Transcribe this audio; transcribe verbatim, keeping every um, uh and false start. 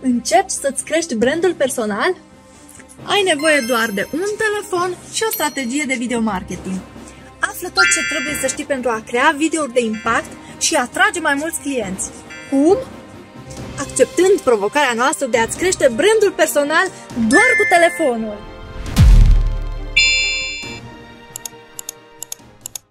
Încerci să-ți crești brandul personal? Ai nevoie doar de un telefon și o strategie de video marketing. Află tot ce trebuie să știi pentru a crea videouri de impact și atrage mai mulți clienți. Cum? Acceptând provocarea noastră de a-ți crește brandul personal doar cu telefonul.